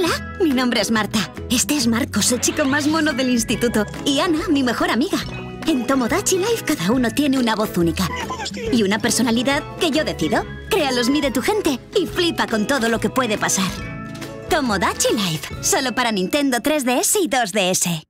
Hola, mi nombre es Marta. Este es Marcos, el chico más mono del instituto. Y Ana, mi mejor amiga. En Tomodachi Life cada uno tiene una voz única y una personalidad que yo decido. Crea los Mii de tu gente y flipa con todo lo que puede pasar. Tomodachi Life, solo para Nintendo 3DS y 2DS.